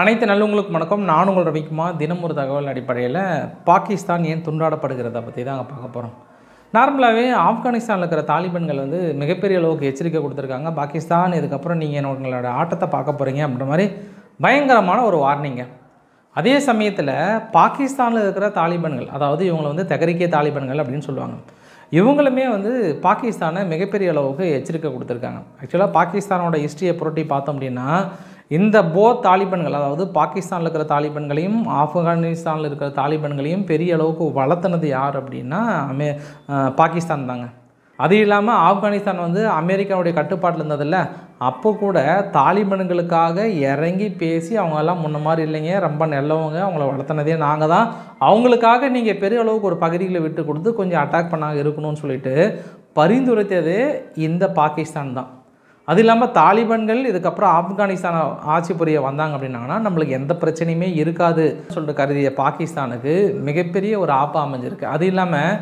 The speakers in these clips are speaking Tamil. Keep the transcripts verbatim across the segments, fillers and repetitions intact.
அனைத்து நல்லவங்களுக்கு வணக்கம். நான் உங்கள் ரவிக்குமா. தினம் ஒரு தகவல் அடிப்படையில் பாகிஸ்தான் ஏன் துண்டாடப்படுகிறத பற்றி தான் அங்கே பார்க்க போகிறோம். நார்மலாகவே ஆப்கானிஸ்தானில் இருக்கிற தாலிபான்கள் வந்து மிகப்பெரிய அளவுக்கு எச்சரிக்கை கொடுத்துருக்காங்க. பாகிஸ்தான் இதுக்கப்புறம் நீங்கள் உங்களோட ஆட்டத்தை பார்க்க போகிறீங்க அப்படின்ற மாதிரி பயங்கரமான ஒரு வார்னிங்க. அதே சமயத்தில் பாகிஸ்தானில் இருக்கிற தாலிபான்கள், அதாவது இவங்களை வந்து தகரிக்கிய தாலிபான்கள் அப்படின்னு சொல்லுவாங்க, இவங்களுமே வந்து பாகிஸ்தானை மிகப்பெரிய அளவுக்கு எச்சரிக்கை கொடுத்துருக்காங்க. ஆக்சுவலாக பாகிஸ்தானோட ஹிஸ்ட்ரியை புரட்டி பார்த்தோம் அப்படின்னா, இந்த போத் தாலிபான்கள், அதாவது பாகிஸ்தானில் இருக்கிற தாலிபான்களையும் ஆப்கானிஸ்தானில் இருக்கிற தாலிபான்களையும் பெரிய அளவுக்கு வளர்த்துனது யார் அப்படின்னா அமெ பாகிஸ்தான் தாங்க. அது இல்லாமல் ஆப்கானிஸ்தான் வந்து அமெரிக்காவுடைய கட்டுப்பாட்டில் இருந்ததில்ல, அப்போ கூட தாலிபான்களுக்காக இறங்கி பேசி அவங்கெல்லாம் முன்ன மாதிரி இல்லைங்க, ரொம்ப நல்லவங்க, அவங்கள வளர்த்துனதே நாங்கள் தான், அவங்களுக்காக நீங்கள் பெரிய அளவுக்கு ஒரு பகுதிகளை விட்டு கொடுத்து கொஞ்சம் அட்டாக் பண்ணாமல் இருக்கணும்னு சொல்லிட்டு பரிந்துரைத்தது இந்த பாகிஸ்தான் தான். அது இல்லாமல் தாலிபான்கள் இதுக்கப்புறம் ஆப்கானிஸ்தான் ஆட்சி புரிய வந்தாங்க அப்படின்னாங்கன்னா நம்மளுக்கு எந்த பிரச்சனையுமே இருக்காது சொல்லிட்டு கருதிய பாகிஸ்தானுக்கு மிகப்பெரிய ஒரு ஆப்பா அமைஞ்சிருக்கு. அது இல்லாமல்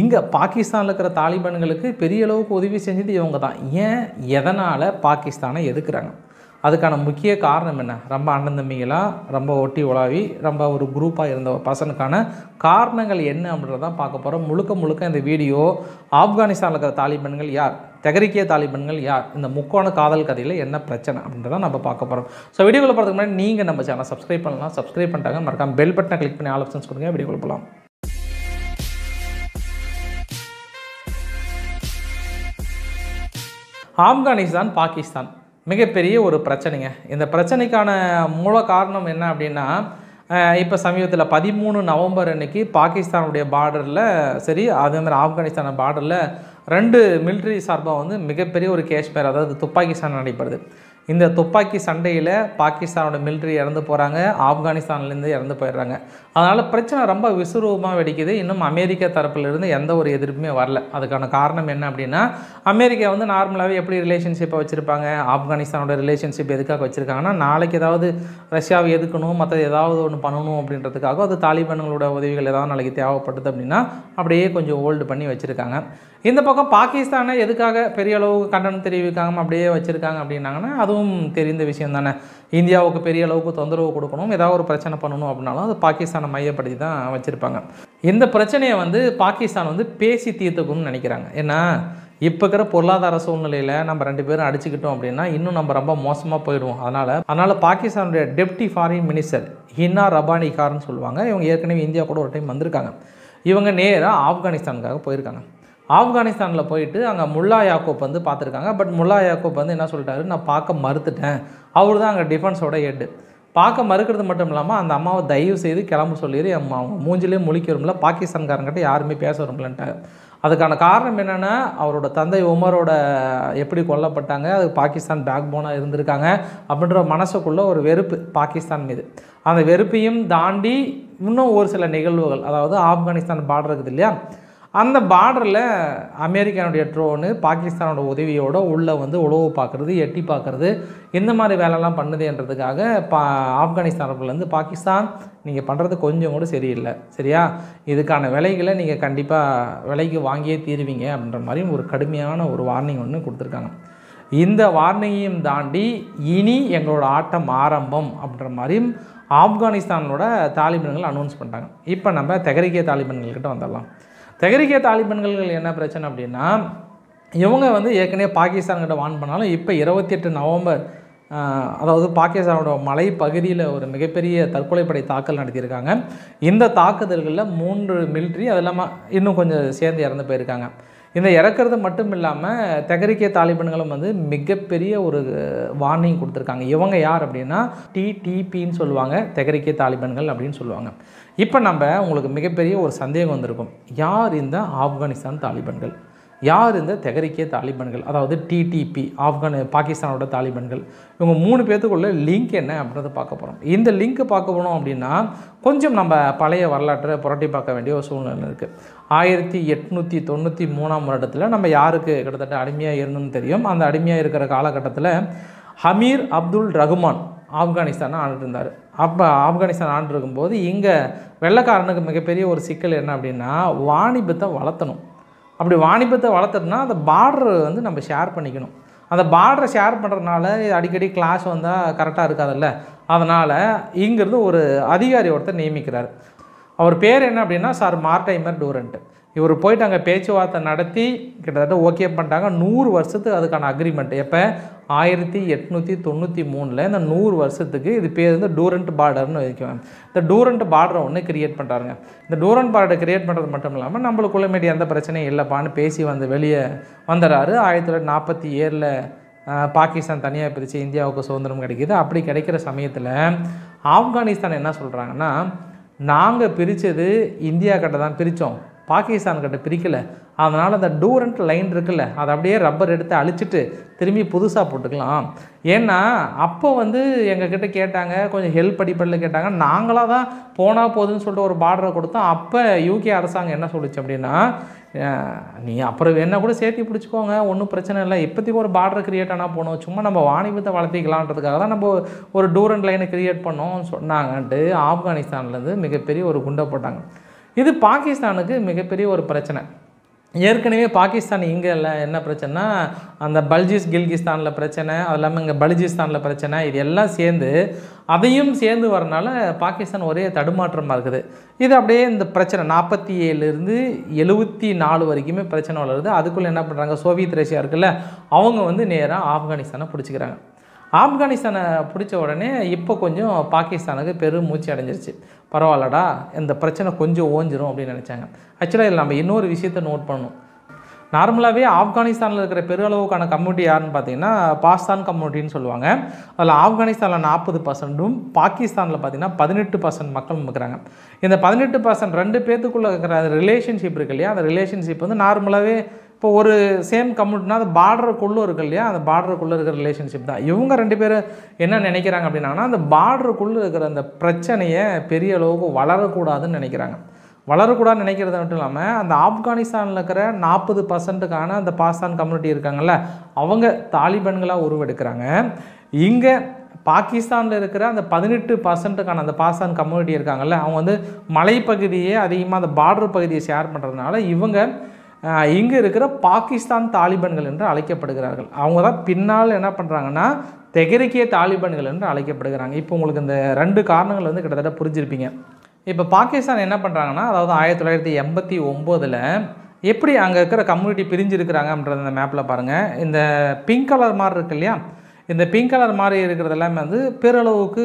இங்கே பாகிஸ்தானில் இருக்கிற தாலிபான்களுக்கு பெரிய அளவுக்கு உதவி செஞ்சது இவங்க தான். ஏன், எதனால் பாகிஸ்தானை எதிர்க்கிறாங்க, அதுக்கான முக்கிய காரணம் என்ன? ரொம்ப அண்ணன் தம்பிங்களாக ரொம்ப ஒட்டி உலாவி ரொம்ப ஒரு குரூப்பாக இருந்த பர்சனுக்கான காரணங்கள் என்ன அப்படின்றதான் பார்க்க போகிறோம். முழுக்க முழுக்க இந்த வீடியோ ஆப்கானிஸ்தானில் இருக்கிற தாலிபான்கள் யார், தகரிக்கிய தாலிபான்கள் யார், இந்த முக்கோண காதல் கதையில் என்ன பிரச்சனை அப்படின்றத நம்ம பார்க்க போகிறோம். ஸோ வீடியோவில் பார்த்துக்கு முன்னாடி நீங்கள் நம்ம சேனலை சப்ஸ்கிரைப் பண்ணலாம். சப்ஸ்கிரைப் பண்ணிட்டாங்க மறக்காம பெல் பட்டனை கிளிக் பண்ணி ஆல் ஆப்ஷன்ஸ் கொடுங்க. வீடியோவில் போகலாம். ஆப்கானிஸ்தான் பாகிஸ்தான் மிகப்பெரிய ஒரு பிரச்சனைங்க. இந்த பிரச்சனைக்கான மூல காரணம் என்ன அப்படின்னா, இப்போ சமீபத்தில் பதிமூணு நவம்பர் அன்றைக்கி பாகிஸ்தானுடைய பார்டரில், சரி அதேமாதிரி ஆப்கானிஸ்தான் பார்டரில் ரெண்டு மிலிட்ரி சார்பாக வந்து மிகப்பெரிய ஒரு கேஷ்மேர், அதாவது துப்பாக்கி சண்டை நடைபெறுது. இந்த துப்பாக்கி சண்டையில் பாகிஸ்தானோட மிலிட்ரி இறந்து போகிறாங்க, ஆப்கானிஸ்தான்லேருந்து இறந்து போயிடுறாங்க. அதனால் பிரச்சனை ரொம்ப விசுரூபமாக வெடிக்குது. இன்னும் அமெரிக்கா தரப்பிலிருந்து எந்த ஒரு எதிர்ப்புமே வரல. அதுக்கான காரணம் என்ன அப்படின்னா, அமெரிக்கா வந்து நார்மலாகவே எப்படி ரிலேஷன்ஷிப்பை வச்சுருப்பாங்க, ஆப்கானிஸ்தானோட ரிலேஷன்ஷிப் எதுக்காக வச்சுருக்காங்கன்னா, நாளைக்கு ஏதாவது ரஷ்யாவை எதுக்கணும், மற்ற ஏதாவது ஒன்று பண்ணணும் அப்படின்றதுக்காக அது தாலிபான்களோட உதவிகள் ஏதாவது நாளைக்கு தேவைப்படுது அப்படின்னா அப்படியே கொஞ்சம் ஹோல்டு பண்ணி வச்சுருக்காங்க. இந்த பக்கம் பாகிஸ்தானை எதுக்காக பெரிய அளவுக்கு கண்டனம் தெரிவிக்காமல் அப்படியே வச்சுருக்காங்க அப்படின்னாங்கன்னா, அதுவும் தெரிந்த விஷயம் தானே. இந்தியாவுக்கு பெரிய அளவுக்கு தொந்தரவு கொடுக்கணும், ஏதாவது ஒரு பிரச்சனை பண்ணணும் அப்படின்னாலும் அது பாகிஸ்தானை மையப்படுத்தி தான் வச்சுருப்பாங்க. இந்த பிரச்சனையை வந்து பாகிஸ்தான் வந்து பேசி தீர்த்துக்கணும்னு நினைக்கிறாங்க. ஏன்னா இப்போ இருக்கிற பொருளாதார சூழ்நிலையில் நம்ம ரெண்டு பேரும் அடிச்சுக்கிட்டோம் அப்படின்னா இன்னும் நம்ம ரொம்ப மோசமாக போயிடுவோம். அதனால் அதனால் பாகிஸ்தானுடைய deputy foreign minister Hina Rabbani கார்னு சொல்லுவாங்க, இவங்க ஏற்கனவே இந்தியா கூட ஒரு டைம் வந்திருக்காங்க. இவங்க நேராக ஆப்கானிஸ்தானுக்காக போயிருக்காங்க. ஆப்கானிஸ்தானில் போயிட்டு அங்கே முல்லா யாக்கூப் வந்து பார்த்துருக்காங்க. பட் முல்லா யாக்கூப் வந்து என்ன சொல்லிட்டாரு, நான் பார்க்க மறுத்துட்டேன். அவர் தான் அங்கே டிஃபென்ஸோட ஹெட்டு. பார்க்க மறுக்கிறது மட்டும் இல்லாமல் அந்த அம்மாவை தயவு செய்து கிளம்ப சொல்லிடு, அவங்க மூஞ்சிலே முழிக்க வரும்ல, பாகிஸ்தான்காரங்கிட்ட யாருமே பேச வரும்லன்ட்டார். அதுக்கான காரணம் என்னென்னா, அவரோட தந்தை உமரோட எப்படி கொல்லப்பட்டாங்க, அது பாகிஸ்தான் பேக் போனாக இருந்திருக்காங்க அப்படின்ற மனசுக்குள்ளே ஒரு வெறுப்பு பாகிஸ்தான் மீது. அந்த வெறுப்பையும் தாண்டி இன்னும் ஒரு சில நிகழ்வுகள், அதாவது ஆப்கானிஸ்தான் பார்டர் இருக்குது இல்லையா, அந்த பார்டரில் அமெரிக்கானுடைய ட்ரோனு பாகிஸ்தானோட உதவியோடு உள்ளே வந்து உளவு பார்க்குறது, எட்டி பார்க்குறது, இந்த மாதிரி வேலைலாம் பண்ணுதுன்றதுக்காக பா ஆப்கானிஸ்தானுக்குள்ளேருந்து பாகிஸ்தான் நீங்கள் பண்ணுறது கொஞ்சம் கூட சரியில்லை, சரியா, இதுக்கான விலைகளை நீங்கள் கண்டிப்பாக விலைக்கு வாங்கியே தீருவீங்க அப்படின்ற மாதிரி ஒரு கடுமையான ஒரு வார்னிங் ஒன்று கொடுத்துருக்காங்க. இந்த வார்னிங்கையும் தாண்டி இனி எங்களோட ஆட்டம் ஆரம்பம் அப்படின்ற மாதிரியும் ஆப்கானிஸ்தானோட தாலிபான்கள் அனௌன்ஸ் பண்ணிட்டாங்க. இப்போ நம்ம தகரிக்கிய தாலிபான்கள்கிட்ட வந்துடலாம். தகரிக்கிய தாலிபான்கள் என்ன பிரச்சனை அப்படின்னா, இவங்க வந்து ஏற்கனவே பாகிஸ்தான்கிட்ட வான் பண்ணாலும் இப்போ இருபத்தி எட்டு நவம்பர் அதாவது பாகிஸ்தானோட மலை பகுதியில் ஒரு மிகப்பெரிய தற்கொலைப்படை தாக்கல் நடத்தியிருக்காங்க. இந்த தாக்குதல்களில் மூன்று மிலிட்ரி, அது இல்லாமல் இன்னும் கொஞ்சம் சேர்ந்து இறந்து போயிருக்காங்க. இந்த இறக்குறது மட்டும் இல்லாமல் தகரிக்கிய தாலிபான்களும் வந்து மிகப்பெரிய ஒரு வார்னிங் கொடுத்துருக்காங்க. இவங்க யார் அப்படின்னா டிடிபின்னு சொல்லுவாங்க, தகரிக்கிய தாலிபான்கள் அப்படின்னு சொல்லுவாங்க. இப்போ நம்ம உங்களுக்கு மிகப்பெரிய ஒரு சந்தேகம் வந்திருக்கும், யார் இந்த ஆப்கானிஸ்தான் தாலிபான்கள், யார் இந்த தகரிக்கிய தாலிபான்கள், அதாவது டிடிபி ஆப்கானி பாகிஸ்தானோட தாலிபான்கள், இவங்க மூணு பேர்த்துக்குள்ள லிங்க் என்ன அப்படின்றத பார்க்க போகிறோம். இந்த லிங்க் பார்க்க போனோம் அப்படின்னா கொஞ்சம் நம்ம பழைய வரலாற்றை புரட்டி பார்க்க வேண்டிய ஒரு சூழ்நிலை இருக்குது. ஆயிரத்தி எட்நூற்றி தொண்ணூற்றி மூணாம் வருடத்தில் நம்ம யாருக்கு கிட்டத்தட்ட அடிமையாக இருந்தோம்னு தெரியும். அந்த அடிமையாக இருக்கிற காலகட்டத்தில் ஹமீர் அப்துல் ரஹ்மான் ஆப்கானிஸ்தானை ஆண்டுருந்தார். அப்போ ஆப்கானிஸ்தான் ஆண்டுருக்கும்போது இங்கே வெள்ளைக்காரனுக்கு மிகப்பெரிய ஒரு சிக்கல் என்ன அப்படின்னா, வாணிபத்தை வளர்த்தணும். அப்படி வாணிபத்தை வளர்த்துட்டுனா அந்த பார்டர் வந்து நம்ம ஷேர் பண்ணிக்கணும். அந்த பார்டரை ஷேர் பண்ணுறதுனால அடிக்கடி கிளாஸ் வந்தால் கரெக்டாக இருக்காதுல்ல, அதனால் இங்கிறது ஒரு அதிகாரி ஒருத்தர் நியமிக்கிறார். அவர் பேர் என்ன அப்படின்னா சார் மார்டைமர் டூரண்ட். இவர் போயிட்டு அங்கே பேச்சுவார்த்தை நடத்தி கிட்டத்தட்ட ஓகே பண்ணிட்டாங்க. நூறு வருஷத்துக்கு அதுக்கான அக்ரிமெண்ட் எப்போ ஆயிரத்தி எட்நூற்றி தொண்ணூற்றி மூணில் இந்த நூறு வருஷத்துக்கு இது பேர் வந்து டூரண்ட் பார்டர்னு வைக்குவாங்க. இந்த டூரண்ட் பார்டரை ஒன்று கிரியேட் பண்ணுறாங்க. இந்த டூரண்ட் பார்டரை கிரியேட் பண்ணுறது மட்டும் இல்லாமல் நம்மளுக்குள்ள மீடியா எந்த பிரச்சனையும் இல்லைப்பான்னு பேசி வந்து வெளியே வந்துடுறாரு. ஆயிரத்தி தொள்ளாயிரத்தி நாற்பத்தி ஏழில் பாகிஸ்தான் தனியாக பிரித்து இந்தியாவுக்கு சுதந்திரம் கிடைக்கிது. அப்படி கிடைக்கிற சமயத்தில் ஆப்கானிஸ்தான் என்ன சொல்கிறாங்கன்னா, நாங்கள் பிரித்தது இந்தியா கிட்ட தான் பிரித்தோம், பாகிஸ்தான் கிட்ட பிரிக்கலை, அதனால் அந்த டூரண்ட் லைன் இருக்குல்ல அதை அப்படியே ரப்பர் எடுத்து அழிச்சிட்டு திரும்பி புதுசாக போட்டுக்கலாம். ஏன்னா அப்போ வந்து எங்கக்கிட்ட கேட்டாங்க கொஞ்சம் ஹெல்ப் அடிப்படையில் கேட்டாங்க, நாங்களாக தான் போனால் போதுன்னு சொல்லிட்டு ஒரு பார்டரை கொடுத்தோம். அப்போ யூகே அரசாங்கம் என்ன சொல்லிச்சு அப்படின்னா, நீ அப்புறம் என்ன கூட சேர்த்தி பிடிச்சிக்கோங்க, ஒன்றும் பிரச்சனை இல்லை, இப்போதைக்கு ஒரு பார்டரை கிரியேட் ஆனால் போனோம், சும்மா நம்ம வாணிபத்தை வளர்த்திக்கலான்றதுக்காக தான் நம்ம ஒரு டூரண்ட் லைனை கிரியேட் பண்ணோம்னு சொன்னாங்கன்ட்டு ஆப்கானிஸ்தான்லேருந்து மிகப்பெரிய ஒரு குண்டை போட்டாங்க. இது பாகிஸ்தானுக்கு மிகப்பெரிய ஒரு பிரச்சனை. ஏற்கனவே பாகிஸ்தான் இங்கே இல்லை என்ன பிரச்சனைனா அந்த பல்ஜிஸ் கில்கிஸ்தானில் பிரச்சனை, அது இல்லாமல் இங்கே பல்ஜிஸ்தானில் பிரச்சனை, இது எல்லாம் சேர்ந்து அதையும் சேர்ந்து வரனால பாகிஸ்தான் ஒரே தடுமாற்றமாக இருக்குது. இது அப்படியே இந்த பிரச்சனை நாற்பத்தி ஏழுலேருந்து எழுபத்தி நாலு வரைக்குமே பிரச்சனை வளருது. அதுக்குள்ளே என்ன பண்ணுறாங்க, சோவியத் ரஷ்யா இருக்குல்ல அவங்க வந்து நேராக ஆப்கானிஸ்தானை பிடிச்சிக்கிறாங்க. ஆப்கானிஸ்தானை பிடிச்ச உடனே இப்போ கொஞ்சம் பாகிஸ்தானுக்கு பெரும் மூச்சு அடைஞ்சிருச்சு, பரவாயில்லடா இந்த பிரச்சனை கொஞ்சம் ஓஞ்சிரும் அப்படின்னு நினச்சாங்க. ஆக்சுவலாக இதில் நம்ம இன்னொரு விஷயத்தை நோட் பண்ணணும். நார்மலாகவே ஆப்கானிஸ்தானில் இருக்கிற பெருளவுக்கான கம்யூனிட்டி யாருன்னு பார்த்தீங்கன்னா பாஸ்தான் கம்யூனிட்டின்னு சொல்லுவாங்க. அதில் ஆப்கானிஸ்தானில் நாற்பது பர்சன்ட்டும் பாகிஸ்தானில் பார்த்தீங்கன்னா பதினெட்டு பர்சன்ட் மக்கள் இருக்கிறாங்க. இந்த பதினெட்டு பர்சன்ட் ரெண்டு பேத்துக்குள்ளே இருக்கிற அந்த ரிலேஷன்ஷிப் இருக்கு இல்லையா, அந்த ரிலேஷன்ஷிப் வந்து நார்மலாகவே இப்போ ஒரு சேம் கம்யூனிட்டினா அது பார்டருக்குள்ளே இருக்கு இல்லையா, அந்த பார்டருக்குள்ளே இருக்கிற ரிலேஷன்ஷிப் தான். இவங்க ரெண்டு பேரும் என்ன நினைக்கிறாங்க அப்படின்னாங்கன்னா, அந்த பார்டருக்குள்ளே இருக்கிற அந்த பிரச்சனையை பெரிய அளவுக்கு வளரக்கூடாதுன்னு நினைக்கிறாங்க. வளரக்கூடாதுன்னு நினைக்கிறது மட்டும் இல்லாமல் அந்த ஆப்கானிஸ்தானில் இருக்கிற நாற்பது பர்சன்ட்டுக்கான அந்த பாகிஸ்தான் கம்யூனிட்டி இருக்காங்கள்ல அவங்க தாலிபான்களாக உருவெடுக்கிறாங்க. இங்கே பாகிஸ்தானில் இருக்கிற அந்த பதினெட்டு பர்சன்ட்டுக்கான அந்த பாகிஸ்தான் கம்யூனிட்டி இருக்காங்கள்ல அவங்க வந்து மலைப்பகுதியே அதிகமாக அந்த பார்டர் பகுதியை ஷேர் பண்ணுறதுனால இவங்க இங்கே இருக்கிற பாகிஸ்தான் தாலிபான்கள் என்று அழைக்கப்படுகிறார்கள். அவங்க தான் பின்னால் என்ன பண்ணுறாங்கன்னா தெகரிக்கிய தாலிபான்கள் என்று அழைக்கப்படுகிறாங்க. இப்போ உங்களுக்கு இந்த ரெண்டு காரணங்கள் வந்து கிட்டத்தட்ட புரிஞ்சிருப்பீங்க. இப்போ பாகிஸ்தான் என்ன பண்ணுறாங்கன்னா, அதாவது ஆயிரத்தி தொள்ளாயிரத்தி எண்பத்தி ஒம்போதில் எப்படி அங்கே இருக்கிற கம்யூனிட்டி பிரிஞ்சிருக்கிறாங்க அப்படின்ற அந்த மேப்பில் பாருங்கள். இந்த பிங்க் கலர் மாதிரி இருக்கு இல்லையா, இந்த பிங்க் கலர் மாதிரி இருக்கிறது எல்லாமே வந்து பேரளவுக்கு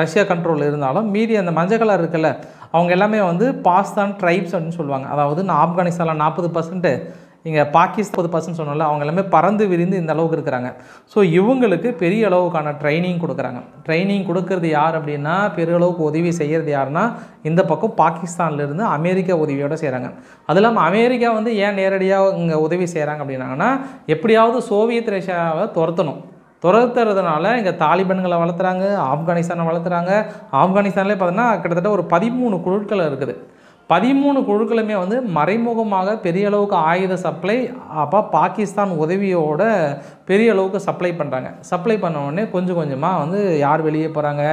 ரஷ்யா கண்ட்ரோல் இருந்தாலும் மீதி அந்த மஞ்சள் கலர் இருக்குல்ல அவங்க எல்லாமே வந்து பாஸ்தான் ட்ரைப்ஸ் அப்படின்னு சொல்லுவாங்க. அதாவது நான் ஆப்கானிஸ்தானில் நாற்பது பர்சன்ட்டு இங்கே பாகிஸ்தான் பர்சன்ட் சொன்னால அவங்க எல்லாமே பறந்து விரிந்து இந்த அளவுக்கு இருக்கிறாங்க. ஸோ இவங்களுக்கு பெரிய அளவுக்கான ட்ரைனிங் கொடுக்குறாங்க. ட்ரைனிங் கொடுக்கறது யார் அப்படின்னா, பெரிய அளவுக்கு உதவி செய்கிறது யாருன்னா இந்த பக்கம் பாகிஸ்தான்லேருந்து அமெரிக்கா உதவியோடு செய்கிறாங்க. அது இல்லாமல் அமெரிக்கா வந்து ஏன் நேரடியாக இங்கே உதவி செய்கிறாங்க அப்படின்னாங்கன்னா, எப்படியாவது சோவியத் ரஷ்யாவை துரத்தணும், துரத்துறதுனால இங்கே தாலிபான்களை வளர்த்துறாங்க, ஆப்கானிஸ்தானை வளர்த்துறாங்க. ஆப்கானிஸ்தான்லேயே பார்த்தோன்னா கிட்டத்தட்ட ஒரு பதிமூணு குழுக்கள் இருக்குது. பதிமூணு குழுக்களுமே வந்து மறைமுகமாக பெரிய அளவுக்கு ஆயுத சப்ளை அப்போ பாகிஸ்தான் உதவியோட பெரிய அளவுக்கு சப்ளை பண்ணுறாங்க. சப்ளை பண்ண உடனே கொஞ்சம் கொஞ்சமாக வந்து யார் வெளியே போகிறாங்க,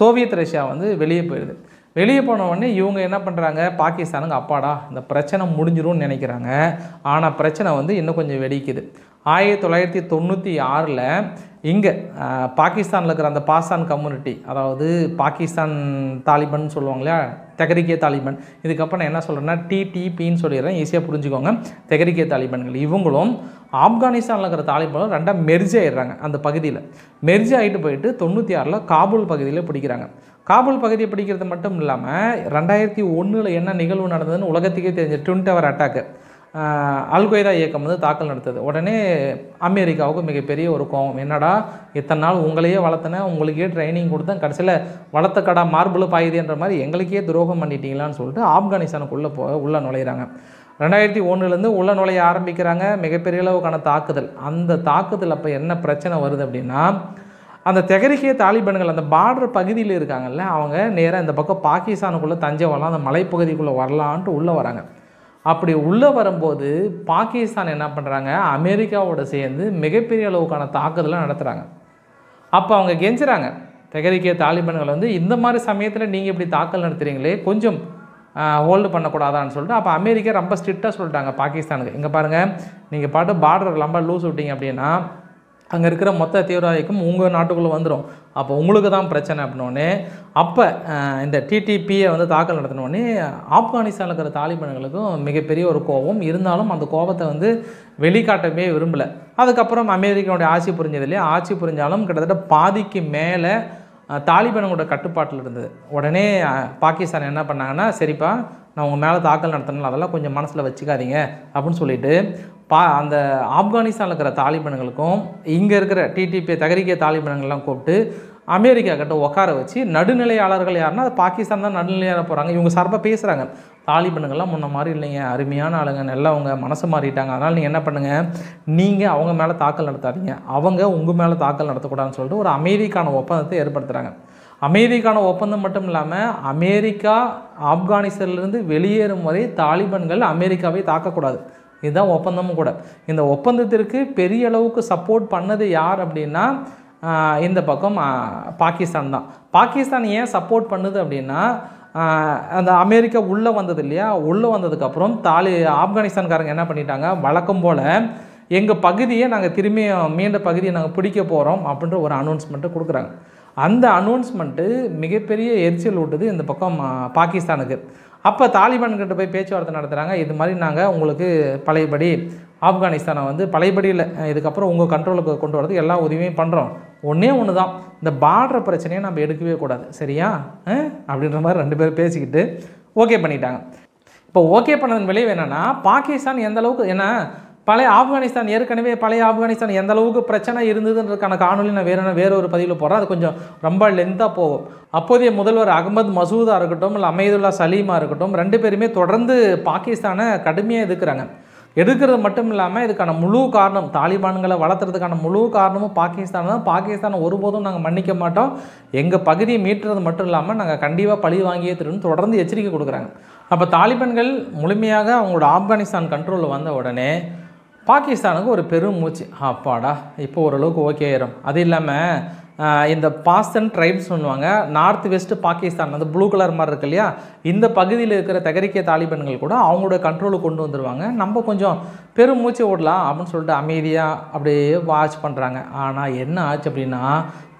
சோவியத் ரஷ்யா வந்து வெளியே போயிடுது. வெளியே போன உடனே இவங்க என்ன பண்ணுறாங்க, பாகிஸ்தானுக்கு அப்பாடா இந்த பிரச்சனை முடிஞ்சிடும்னு நினைக்கிறாங்க. ஆனால் பிரச்சனை வந்து இன்னும் கொஞ்சம் வெடிக்குது. ஆயிரத்தி தொள்ளாயிரத்தி தொண்ணூற்றி ஆறில் இங்கே பாகிஸ்தானில் இருக்கிற அந்த பாஸ்தான் கம்யூனிட்டி, அதாவது பாகிஸ்தான் தாலிபான் சொல்லுவாங்களா தெகரிக்கே தாலிபான், இதுக்கப்புறம் நான் என்ன சொல்கிறேன்னா டிடிபின்னு சொல்லிடுறேன், ஈஸியாக புரிஞ்சுக்கோங்க. தெகரிக்கே தாலிபான்கள் இவங்களும் ஆப்கானிஸ்தானில் இருக்கிற தாலிபானும் ரெண்டாக மெர்ஜ் ஆகிடுறாங்க. அந்த பகுதியில் மெர்ஜ் ஆகிட்டு போயிட்டு தொண்ணூற்றி ஆறில் காபூல் பகுதியில் பிடிக்கிறாங்க. காபூல் பகுதியை பிடிக்கிறது மட்டும் இல்லாமல் ரெண்டாயிரத்தி ஒன்றில் என்ன நிகழ்வு நடந்ததுன்னு உலகத்துக்கே தெரிஞ்ச ட்வின் டவர் அட்டாக்கு, அல்கொய்தா இயக்கம் வந்து தாக்கல் நடத்துது. உடனே அமெரிக்காவுக்கு மிகப்பெரிய ஒரு கோபம், என்னடா இத்தனை நாள் உங்களையே வளர்த்தனேன், உங்களுக்கே ட்ரைனிங் கொடுத்தேன், கடைசியில் வளர்த்த கடா மார்பிள் பாயுதுன்ற மாதிரி எங்களுக்கே துரோகம் பண்ணிட்டீங்களான்னு சொல்லிட்டு ஆப்கானிஸ்தானுக்குள்ளே போ உள்ளே நுழையிறாங்க. ரெண்டாயிரத்தி ஒன்றுலேருந்து உள்ளே நுழைய ஆரம்பிக்கிறாங்க. மிகப்பெரிய அளவுக்கான தாக்குதல். அந்த தாக்குதல் அப்போ என்ன பிரச்சனை வருது அப்படின்னா, அந்த தெகரிக்கே தாலிபான்கள் அந்த பார்டர் பகுதியில் இருக்காங்கல்ல அவங்க நேராக இந்த பக்கம் பாகிஸ்தானுக்குள்ளே தஞ்சவரலாம், அந்த மலைப்பகுதிக்குள்ளே வரலான்ட்டு உள்ளே வராங்க. அப்படி உள்ளே வரும்போது பாகிஸ்தான் என்ன பண்ணுறாங்க, அமெரிக்காவோடு சேர்ந்து மிகப்பெரிய அளவுக்கான தாக்குதலை நடத்துகிறாங்க. அப்போ அவங்க கெஞ்சுறாங்க, தெகரிக்கே தாலிபான்கள் வந்து இந்த மாதிரி சமயத்தில் நீங்கள் இப்படி தாக்கல் நடத்துகிறீங்களே, கொஞ்சம் ஹோல்டு பண்ணக்கூடாதான்னு சொல்லிட்டு அப்போ அமெரிக்கா ரொம்ப ஸ்ட்ரிக்டாக சொல்லிட்டாங்க பாகிஸ்தானுக்கு, இங்கே பாருங்கள் நீங்கள் பாட்டு பார்டர் ரொம்ப லூஸ் விட்டீங்க அப்படின்னா அங்கே இருக்கிற மொத்த தீவிரவாதிக்கும் உங்கள் நாட்டுக்குள்ளே வந்துடும், அப்போ உங்களுக்கு தான் பிரச்சனை அப்படின்னோடனே அப்போ இந்த டிடிபியை வந்து தாக்கல் நடத்தினோடனே ஆப்கானிஸ்தானில் இருக்கிற தாலிபான்களுக்கும் மிகப்பெரிய ஒரு கோபம் இருந்தாலும் அந்த கோபத்தை வந்து வெளிக்காட்டவே விரும்பலை. அதுக்கப்புறம் அமெரிக்காவுடைய ஆட்சி புரிஞ்சதில்லையே, ஆட்சி புரிஞ்சாலும் கிட்டத்தட்ட பாதிக்கு மேலே தாலிபானோட கட்டுப்பாட்டில் இருந்தது. உடனே பாகிஸ்தான் என்ன பண்ணாங்கன்னா சரிப்பா நான் உங்கள் மேலே தாக்கல் நடத்தணும் அதெல்லாம் கொஞ்சம் மனசில் வச்சுக்காதீங்க அப்படின்னு சொல்லிட்டு பா அந்த ஆப்கானிஸ்தானில் இருக்கிற தாலிபான்களுக்கும் இங்கே இருக்கிற டிடிபி தகரிக்கிய தாலிபான்கள்லாம் கூப்பிட்டு அமெரிக்கா கிட்ட உட்கார வச்சு நடுநிலையாளர்கள் யாருன்னா அது பாகிஸ்தான் தான் நடுநிலையாக போகிறாங்க, இவங்க சார்பாக பேசுகிறாங்க தாலிபான்கள்லாம் முன்ன மாதிரி இல்லைங்க அருமையான ஆளுங்க நல்லா அவங்க மனசு மாறிட்டாங்க, அதனால் நீங்கள் என்ன பண்ணுங்கள் நீங்கள் அவங்க மேலே தாக்கல் நடத்தாதீங்க அவங்க உங்கள் மேலே தாக்கல் நடத்தக்கூடாதுன்னு சொல்லிட்டு ஒரு அமைதிக்கான ஒப்பந்தத்தை ஏற்படுத்துகிறாங்க. அமெரிக்கான ஒப்பந்தம் மட்டும் இல்லாமல் அமெரிக்கா ஆப்கானிஸ்தான்லேருந்து வெளியேறும் வரை தாலிபான்கள் அமெரிக்காவை தாக்கக்கூடாது இதுதான் ஒப்பந்தமும் கூட. இந்த ஒப்பந்தத்திற்கு பெரிய அளவுக்கு சப்போர்ட் பண்ணது யார் அப்படின்னா இந்த பக்கம் பாகிஸ்தான் தான். பாகிஸ்தான் ஏன் சப்போர்ட் பண்ணுது அப்படின்னா அந்த அமெரிக்கா உள்ளே வந்தது இல்லையா, உள்ளே வந்ததுக்கப்புறம் தாலி ஆப்கானிஸ்தான்காரங்க என்ன பண்ணிட்டாங்க வழக்கம் போல் எங்கள் பகுதியை நாங்கள் திரும்பி மீண்ட பகுதியை நாங்கள் பிடிக்க போகிறோம் அப்படின்ற ஒரு அனௌன்ஸ்மெண்ட்டை கொடுக்குறாங்க. அந்த அனௌன்ஸ்மெண்ட்டு மிகப்பெரிய எரிச்சல் ஊட்டுது இந்த பக்கம் பாகிஸ்தானுக்கு. அப்போ தாலிபான்கிட்ட போய் பேச்சுவார்த்தை நடத்துகிறாங்க, இது மாதிரி நாங்கள் உங்களுக்கு பழையபடி ஆப்கானிஸ்தானை வந்து பழையபடியில் இதுக்கப்புறம் உங்கள் கண்ட்ரோலுக்கு கொண்டு வரதுக்கு எல்லா உதவியும் பண்ணுறோம், ஒன்றே ஒன்று தான் இந்த பார்டர் பிரச்சனையை நம்ம எடுக்கவே கூடாது சரியா அப்படின்ற மாதிரி ரெண்டு பேரும் பேசிக்கிட்டு ஓகே பண்ணிட்டாங்க. இப்போ ஓகே பண்ணதன் விளைவு என்னென்னா பாகிஸ்தான் எந்த அளவுக்கு ஏன்னா பழைய ஆப்கானிஸ்தான் ஏற்கனவே பழைய ஆப்கானிஸ்தான் எந்த அளவுக்கு பிரச்சனை இருந்ததுன்றதுக்கான காணொலி நான் வேறு வேற ஒரு பதிவில் போகிறேன், அது கொஞ்சம் ரொம்ப லென்த்தாக போகும். அப்போதைய முதல்வர் அகமது மசூதாக இருக்கட்டும் இல்லை அமைதுல்லா சலீமாக இருக்கட்டும் ரெண்டு பேருமே தொடர்ந்து பாகிஸ்தானை கடுமையாக எதிர்க்கிறாங்க. எதிர்க்கிறது மட்டும் இல்லாமல் இதுக்கான முழு காரணம் தாலிபான்களை வளர்த்துறதுக்கான முழு காரணமும் பாகிஸ்தான் தான். பாகிஸ்தானை ஒருபோதும் நாங்கள் மன்னிக்க மாட்டோம், எங்கள் பகுதியை மீட்டுறது மட்டும் இல்லாமல் நாங்கள் கண்டிப்பாக பழி வாங்கியே திரும்பி தொடர்ந்து எச்சரிக்கை கொடுக்குறாங்க. அப்போ தாலிபான்கள் முழுமையாக அவங்களோட ஆப்கானிஸ்தான் கண்ட்ரோலில் வந்த உடனே பாகிஸ்தானுக்கு ஒரு பெரும் மூச்சு அப்பாடா இப்போ ஓரளவுக்கு ஓகே ஆயிரும். அது இல்லாமல் இந்த பாஸ்தன் ட்ரைப்ஸ் சொல்லுவாங்க நார்த் வெஸ்ட் பாகிஸ்தான் அந்த ப்ளூ கலர் மாதிரி இருக்கு இல்லையா, இந்த பகுதியில் இருக்கிற தகரிக்கிய தாலிபான்கள் கூட அவங்களோட கண்ட்ரோலுக்கு கொண்டு வந்துடுவாங்க, நம்ம கொஞ்சம் பெரும் மூச்சு ஓடலாம் அப்படின்னு சொல்லிட்டு அமைதியாக அப்படியே வாட்ச் பண்ணுறாங்க. ஆனால் என்ன ஆச்சு அப்படின்னா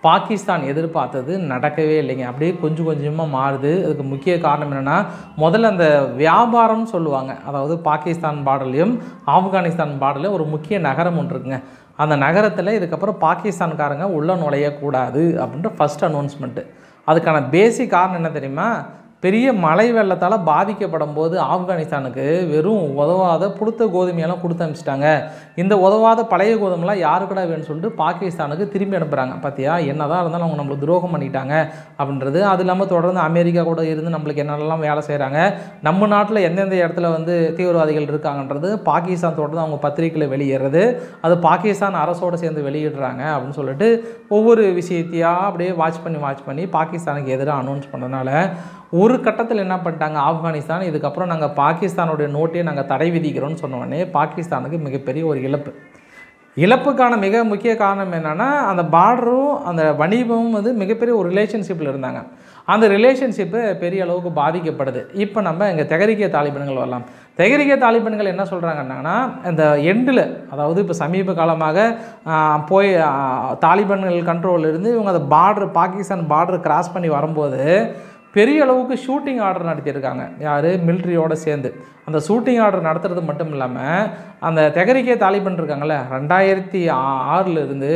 பாகிஸ்தான் எதிர்பார்த்தது நடக்கவே இல்லைங்க, அப்படியே கொஞ்சம் கொஞ்சமாக மாறுது. அதுக்கு முக்கிய காரணம் என்னென்னா முதல்ல அந்த வியாபாரம்னு சொல்லுவாங்க, அதாவது பாகிஸ்தான் பார்டர்லையும் ஆப்கானிஸ்தான் பார்டர்லேயும் ஒரு முக்கிய நகரம் ஒன்று இருக்குங்க, அந்த நகரத்தில் இதுக்கப்புறம் பாகிஸ்தான்காரங்க உள்ளே நுழையக்கூடாது அப்படின்ற ஃபஸ்ட் அனௌன்ஸ்மெண்ட்டு. அதுக்கான பேசிக் காரணம் என்ன தெரியுமா, பெரிய மழை வெள்ளத்தால் பாதிக்கப்படும் போது ஆப்கானிஸ்தானுக்கு வெறும் உதவாத புடுத்த கோதுமையெல்லாம் கொடுத்து அனுப்பிச்சிட்டாங்க, இந்த உதவாத பழைய கோதுமைலாம் யாருக்கடா வேணும்னு சொல்லிட்டு பாகிஸ்தானுக்கு திரும்பி அனுப்புகிறாங்க. பார்த்தியா என்ன தான் இருந்தாலும் அவங்க நம்மளுக்கு துரோகம் பண்ணிட்டாங்க அப்படின்றது. அது இல்லாமல் தொடர்ந்து அமெரிக்கா கூட இருந்து நம்மளுக்கு என்னென்னலாம் வேலை செய்கிறாங்க, நம்ம நாட்டில் எந்தெந்த இடத்துல வந்து தீவிரவாதிகள் இருக்காங்கன்றது பாகிஸ்தான் தொடர்ந்து அவங்க பத்திரிகையில் வெளியிடுறது, அது பாகிஸ்தான் அரசோடு சேர்ந்து வெளியிடுறாங்க அப்படின்னு சொல்லிட்டு ஒவ்வொரு விஷயத்தையாக அப்படியே வாட்ச் பண்ணி வாட்ச் பண்ணி பாகிஸ்தானுக்கு எதிராக அனௌன்ஸ் பண்ணதுனால ஒரு கட்டத்தில் என்ன பண்ணிட்டாங்க ஆப்கானிஸ்தான் இதுக்கப்புறம் நாங்கள் பாகிஸ்தானுடைய நோட்டையே நாங்கள் தடை விதிக்கிறோன்னு சொன்னோடனே பாகிஸ்தானுக்கு மிகப்பெரிய ஒரு இழப்பு. இழப்புக்கான மிக முக்கிய காரணம் என்னென்னா அந்த பார்டரும் அந்த வணிகமும் வந்து மிகப்பெரிய ஒரு ரிலேஷன்ஷிப்பில் இருந்தாங்க, அந்த ரிலேஷன்ஷிப்பு பெரிய அளவுக்கு பாதிக்கப்படுது. இப்போ நம்ம இங்கே தகரிக்கிய தாலிபான்கள் வரலாம். தகரிக்கிய தாலிபான்கள் என்ன சொல்கிறாங்கன்னா இந்த எண்டில் அதாவது இப்போ சமீப காலமாக போய் தாலிபான்கள் கண்ட்ரோலில் இருந்து இவங்க அந்த பார்டர் பாகிஸ்தான் பார்டர் கிராஸ் பண்ணி வரும்போது பெரிய அளவுக்கு ஷூட்டிங் ஆர்டர் நடத்தியிருக்காங்க யார் மிலிட்ரியோடு சேர்ந்து. அந்த ஷூட்டிங் ஆர்டர் நடத்துறது மட்டும் இல்லாமல் அந்த தகரிக்கிய தாலிபான் இருக்காங்கள்ல ரெண்டாயிரத்தி ஆறிலிருந்து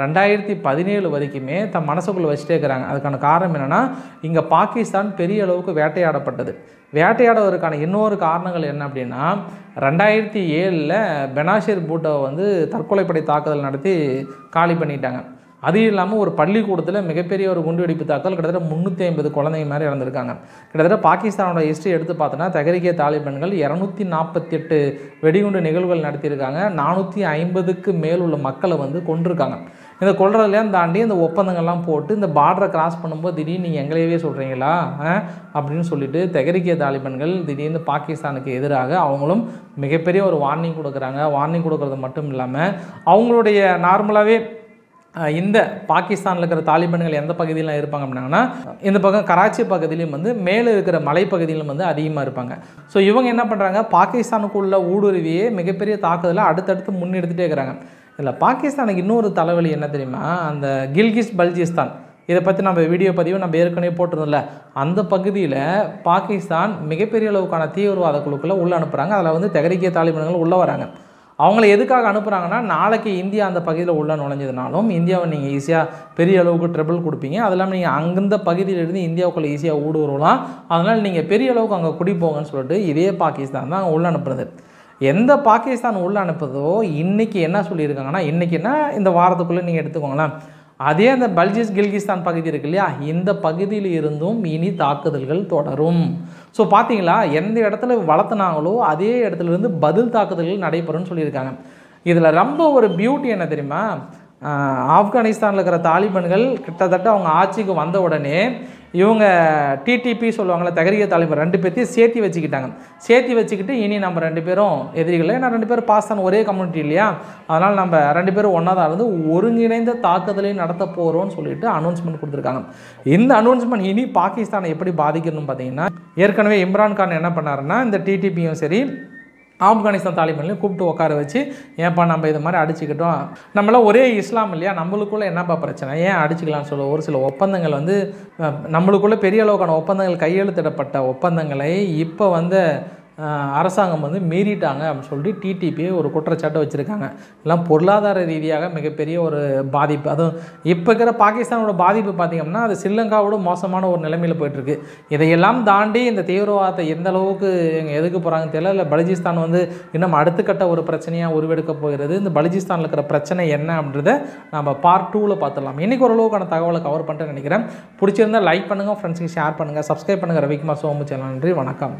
ரெண்டாயிரத்தி பதினேழு வரைக்குமே தன் மனசுக்குள்ளே வச்சுட்டே இருக்கிறாங்க. அதுக்கான காரணம் என்னென்னா இங்கே பாகிஸ்தான் பெரிய அளவுக்கு வேட்டையாடப்பட்டது. வேட்டையாடுவதற்கான இன்னொரு காரணங்கள் என்ன அப்படின்னா ரெண்டாயிரத்தி ஏழில் பெனாசிர் பூட்டோவை வந்து தற்கொலைப்படை தாக்குதல் நடத்தி காலி பண்ணிட்டாங்க. அது இல்லாமல் ஒரு பள்ளிக்கூடத்தில் மிகப்பெரிய ஒரு குண்டுவெடிப்பு தாக்கல் கிட்டத்தட்ட முந்நூற்றி ஐம்பது குழந்தைங்க மாதிரி இறந்துருக்காங்க. கிட்டத்தட்ட பாகிஸ்தானோட ஹிஸ்ட்ரி எடுத்து பார்த்தோன்னா தகரிக்கிய தாலிபான்கள் இரநூத்தி நாற்பத்தி எட்டு வெடிகுண்டு நிகழ்வுகள் நடத்தியிருக்காங்க, நானூற்றி ஐம்பதுக்கு மேல் உள்ள மக்களை வந்து கொண்டிருக்காங்க. இந்த கொள்றதுலாம் தாண்டி இந்த ஒப்பந்தங்கள்லாம் போட்டு இந்த பார்டரை கிராஸ் பண்ணும்போது திடீர்னு நீங்கள் எங்களையே சொல்கிறீங்களா அப்படின்னு சொல்லிட்டு தகரிக்கிய தாலிபான்கள் திடீர்னு பாகிஸ்தானுக்கு எதிராக அவங்களும் மிகப்பெரிய ஒரு வார்னிங் கொடுக்குறாங்க. வார்னிங் கொடுக்கறது மட்டும் இல்லாமல் அவங்களுடைய நார்மலாகவே இந்த பாகிஸ்தான்ல இருக்கிற தாலிபான்கள் எந்த பகுதியில இருப்பாங்க அப்படின்னா இந்த பக்கம் கராச்சி பகுதியிலும் வந்து மேலே இருக்கிற மலைப்பகுதியிலும் வந்து அதிகமா இருப்பாங்க. ஸோ இவங்க என்ன பண்றாங்க, பாகிஸ்தானுக்குள்ள ஊடுருவியே மிகப்பெரிய தாக்குதலை அடுத்தடுத்து முன்னெடுத்துட்டே இருக்கிறாங்க. இதில் பாகிஸ்தானுக்கு இன்னொரு தலைவலி என்ன தெரியுமா, அந்த கில்கிஸ் பல்ஜிஸ்தான், இதை பற்றி நம்ம வீடியோ பதிவு நம்ம ஏற்கனவே போட்டிருந்தோம்ல, அந்த பகுதியில் பாகிஸ்தான் மிகப்பெரிய அளவுக்கான தீவிரவாத குழுக்களை உள்ளே அனுப்புகிறாங்க. அதில் வந்து தெஹ்ரீகே தாலிபான்கள் உள்ளே வராங்க. அவங்கள எதுக்காக அனுப்புகிறாங்கன்னா, நாளைக்கு இந்தியா அந்த பகுதியில் உள்ள நுழைஞ்சதுனாலும் இந்தியாவை நீங்கள் ஈஸியாக பெரிய அளவுக்கு ட்ரபிள் கொடுப்பீங்க, அது இல்லாமல் நீங்கள் அங்கேந்த பகுதியிலிருந்து இந்தியாவுக்குள்ளே ஈஸியாக ஊடுருவலாம், அதனால் நீங்கள் பெரிய அளவுக்கு அங்கே குடிப்போங்கன்னு சொல்லிட்டு இதே பாகிஸ்தான் தான் அங்கே உள்ளே அனுப்புறது. எந்த பாகிஸ்தான் உள்ளே அனுப்புதோ இன்றைக்கி என்ன சொல்லியிருக்காங்கன்னா, இன்றைக்கின்னா இந்த வாரத்துக்குள்ளே நீங்கள் எடுத்துக்கோங்களேன், அதே அந்த பல்ஜிஸ் கில்கிஸ்தான் பகுதி இருக்கு இல்லையா, இந்த பகுதியில் இருந்தும் இனி தாக்குதல்கள் தொடரும். ஸோ பார்த்தீங்களா, எந்த இடத்துல வளர்த்துனாங்களோ அதே இடத்துல இருந்து பதில் தாக்குதல்கள் நடைபெறும்னு சொல்லியிருக்காங்க. இதில் ரொம்ப ஒரு பியூட்டி என்ன தெரியுமா, ஆப்கானிஸ்தானில் இருக்கிற தாலிபான்கள் கிட்டத்தட்ட அவங்க ஆட்சிக்கு வந்த உடனே இவங்க டிடிபி சொல்லுவாங்களே தெஹ்ரீகே தாலிபான் ரெண்டு பேர்த்தையும் சேர்த்தி வச்சுக்கிட்டாங்க. சேர்த்தி வச்சுக்கிட்டு இனி நம்ம ரெண்டு பேரும் எதிரிகளே, நான் ரெண்டு பேரும் பாகிஸ்தான் ஒரே கம்யூனிட்டி இல்லையா, அதனால் நம்ம ரெண்டு பேரும் ஒன்றா தான் இருந்து ஒருங்கிணைந்த தாக்குதலையும் நடத்த போகிறோம்னு சொல்லிட்டு அனௌன்ஸ்மெண்ட் கொடுத்துருக்காங்க. இந்த அனௌன்ஸ்மெண்ட் இனி பாகிஸ்தானை எப்படி பாதிக்கணும்னு பார்த்தீங்கன்னா, ஏற்கனவே இம்ரான்கான் என்ன பண்ணாருன்னா, இந்த டிடிபியும் சரி ஆப்கானிஸ்தான் தாலிபான்லையும் கூப்பிட்டு உட்கார வச்சு, ஏன்ப்பா நம்ம இது மாதிரி அடிச்சுக்கிட்டோம், நம்மளாம் ஒரே இஸ்லாம் இல்லையா, நம்மளுக்குள்ளே என்னப்பா பிரச்சனை, ஏன் அடிச்சுக்கலாம்னு சொல்ல ஒரு சில ஒப்பந்தங்கள் வந்து நம்மளுக்குள்ளே பெரிய அளவுக்கான ஒப்பந்தங்கள் கையெழுத்திடப்பட்ட ஒப்பந்தங்களை இப்போ வந்து அரசாங்கம் வந்து மீறிட்டாங்க அப்படின்னு சொல்லிட்டு டிடிபியை ஒரு குற்றச்சாட்டை வச்சுருக்காங்க. எல்லாம் பொருளாதார ரீதியாக மிகப்பெரிய ஒரு பாதிப்பு. அதுவும் இப்போ இருக்கிற பாகிஸ்தானோட பாதிப்பு பார்த்திங்கன்னா அது ஸ்ரீலங்காவோட மோசமான ஒரு நிலைமையில் போயிட்டுருக்கு. இதையெல்லாம் தாண்டி இந்த தீவிரவாதத்தை எந்த அளவுக்கு எங்கள் எதுக்கு போகிறாங்கன்னு தெரியல. இல்லை பலுஜிஸ்தான் வந்து இன்னும் அடுத்துக்கட்ட ஒரு பிரச்சனையாக உருவெடுக்க போகிறது. இந்த பலுஜிஸ்தானில் இருக்கிற பிரச்சனை என்ன அப்படின்றத நம்ம பார்ட் டூவில் பார்த்துடலாம். இன்றைக்கி ஓரளவுக்கான தகவலை கவர் பண்ணிட்டு நினைக்கிறேன். பிடிச்சிருந்தால் லைக் பண்ணுங்கள், ஃப்ரெண்ட்ஸுக்கு ஷேர் பண்ணுங்கள், சப்ஸ்கிரைப் பண்ணுங்கள். ரவிக்குமார் சோமு சேனல். நன்றி, வணக்கம்.